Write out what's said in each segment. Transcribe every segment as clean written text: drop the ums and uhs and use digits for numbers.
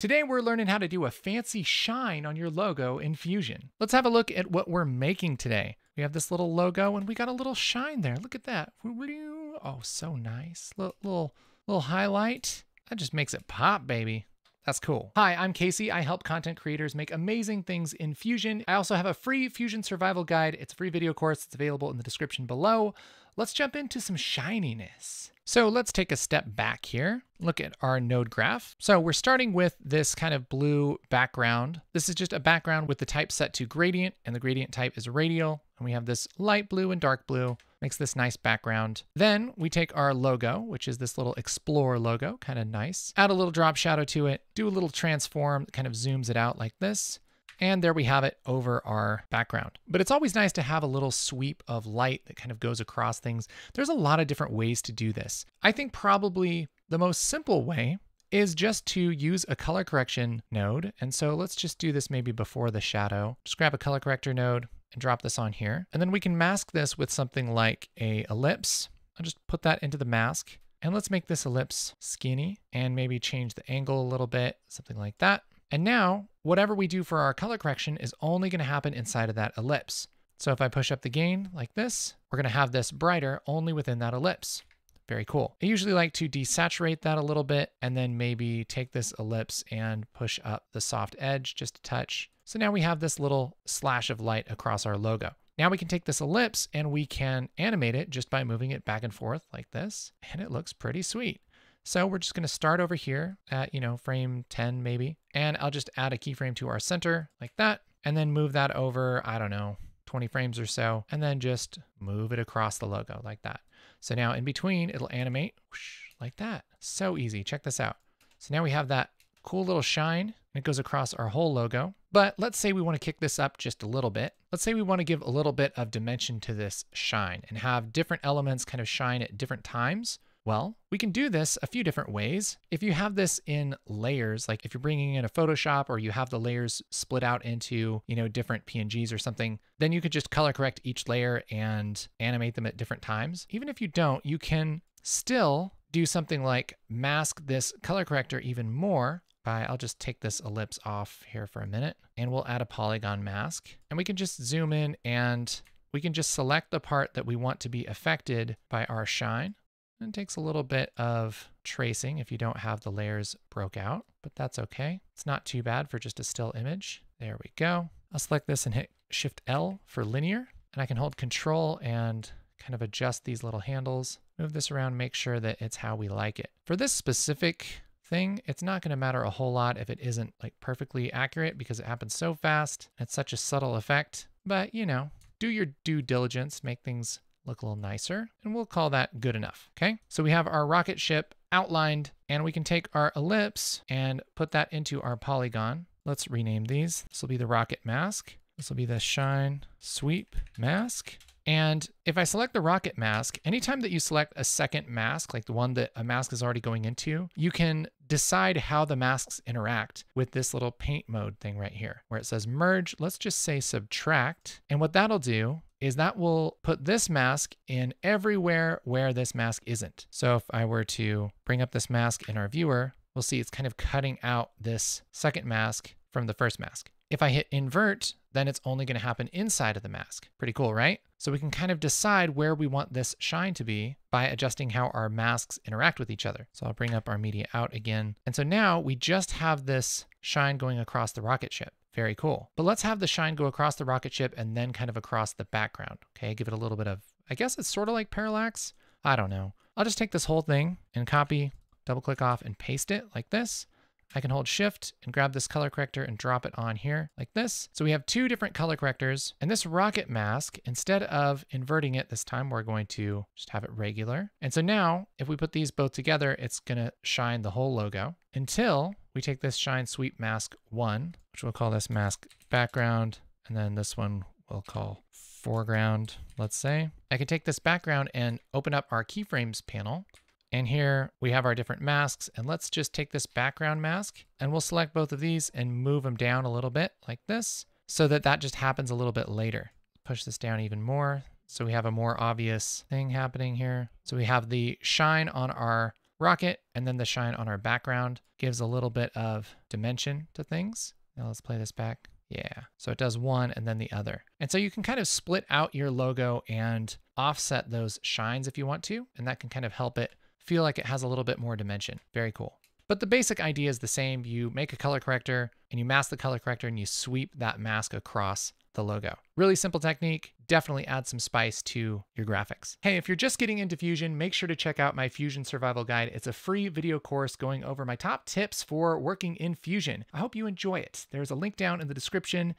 Today we're learning how to do a fancy shine on your logo in Fusion. Let's have a look at what we're making today. We have this little logo and we got a little shine there. Look at that. Oh, so nice. Little highlight. That just makes it pop, baby. That's cool. Hi, I'm Casey. I help content creators make amazing things in Fusion. I also have a free Fusion survival guide. It's a free video course. It's available in the description below. Let's jump into some shininess. So let's take a step back here. Look at our node graph. So we're starting with this kind of blue background. This is just a background with the type set to gradient, and the gradient type is radial. And we have this light blue and dark blue. Makes this nice background. Then we take our logo, which is this little explorer logo, kind of nice. Add a little drop shadow to it, do a little transform, kind of zooms it out like this. And there we have it over our background. But it's always nice to have a little sweep of light that kind of goes across things. There's a lot of different ways to do this. I think probably the most simple way is just to use a color correction node. And so let's just do this maybe before the shadow. Just grab a color corrector node and drop this on here. And then we can mask this with something like an ellipse. I'll just put that into the mask. And let's make this ellipse skinny and maybe change the angle a little bit, something like that. And now whatever we do for our color correction is only going to happen inside of that ellipse. So if I push up the gain like this, we're going to have this brighter only within that ellipse. Very cool. I usually like to desaturate that a little bit and then maybe take this ellipse and push up the soft edge just a touch. So now we have this little slash of light across our logo. Now we can take this ellipse and we can animate it just by moving it back and forth like this. And it looks pretty sweet. So we're just gonna start over here at, you know, frame 10 maybe. And I'll just add a keyframe to our center like that. And then move that over, I don't know, 20 frames or so. And then just move it across the logo like that. So now in between, it'll animate whoosh, like that. So easy, check this out. So now we have that cool little shine. It goes across our whole logo. But let's say we want to kick this up just a little bit. Let's say we want to give a little bit of dimension to this shine and have different elements kind of shine at different times. Well, we can do this a few different ways. If you have this in layers, like if you're bringing in a Photoshop or you have the layers split out into, you know, different PNGs or something, then you could just color correct each layer and animate them at different times. Even if you don't, you can still do something like mask this color corrector even more. I'll just take this ellipse off here for a minute and we'll add a polygon mask and we can just zoom in and we can just select the part that we want to be affected by our shine. And it takes a little bit of tracing if you don't have the layers broke out, but that's okay. It's not too bad for just a still image. There we go. I'll select this and hit Shift L for linear and I can hold Control and kind of adjust these little handles, move this around, make sure that it's how we like it. For this specific thing, it's not going to matter a whole lot if it isn't like perfectly accurate because it happens so fast. It's such a subtle effect, but you know, do your due diligence, make things look a little nicer, and we'll call that good enough. Okay. So we have our rocket ship outlined and we can take our ellipse and put that into our polygon. Let's rename these. This will be the rocket mask. This will be the shine sweep mask. And if I select the rocket mask, anytime that you select a second mask, like the one that a mask is already going into, you can decide how the masks interact with this little paint mode thing right here, where it says merge, let's just say subtract. And what that'll do is that will put this mask in everywhere where this mask isn't. So if I were to bring up this mask in our viewer, we'll see it's kind of cutting out this second mask from the first mask. If I hit invert, then it's only going to happen inside of the mask. Pretty cool, right? So we can kind of decide where we want this shine to be by adjusting how our masks interact with each other. So I'll bring up our media out again. And so now we just have this shine going across the rocket ship. Very cool. But let's have the shine go across the rocket ship and then kind of across the background. Okay, give it a little bit of, I guess it's sort of like parallax. I don't know. I'll just take this whole thing and copy, double click off and paste it like this. I can hold shift and grab this color corrector and drop it on here like this. So we have two different color correctors and this rocket mask, instead of inverting it this time, we're going to just have it regular. And so now if we put these both together, it's going to shine the whole logo until we take this shine sweep mask one, which we'll call this mask background. And then this one we'll call foreground. Let's say I can take this background and open up our keyframes panel. And here we have our different masks and let's just take this background mask and we'll select both of these and move them down a little bit like this so that that just happens a little bit later. Push this down even more so we have a more obvious thing happening here. So we have the shine on our rocket, and then the shine on our background gives a little bit of dimension to things. Now let's play this back. Yeah, so it does one and then the other. And so you can kind of split out your logo and offset those shines if you want to, and that can kind of help it feel like it has a little bit more dimension. Very cool. But the basic idea is the same. You make a color corrector and you mask the color corrector and you sweep that mask across the logo. Really simple technique. Definitely add some spice to your graphics. Hey, if you're just getting into Fusion, make sure to check out my Fusion Survival Guide. It's a free video course going over my top tips for working in Fusion. I hope you enjoy it. There's a link down in the description,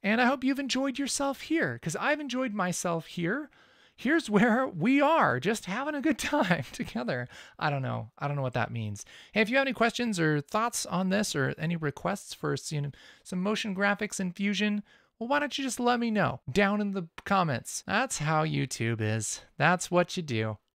and I hope you've enjoyed yourself here, because I've enjoyed myself here. Here's where we are, just having a good time together. I don't know. I don't know what that means. Hey, if you have any questions or thoughts on this or any requests for some motion graphics in Fusion, well, why don't you just let me know down in the comments? That's how YouTube is. That's what you do.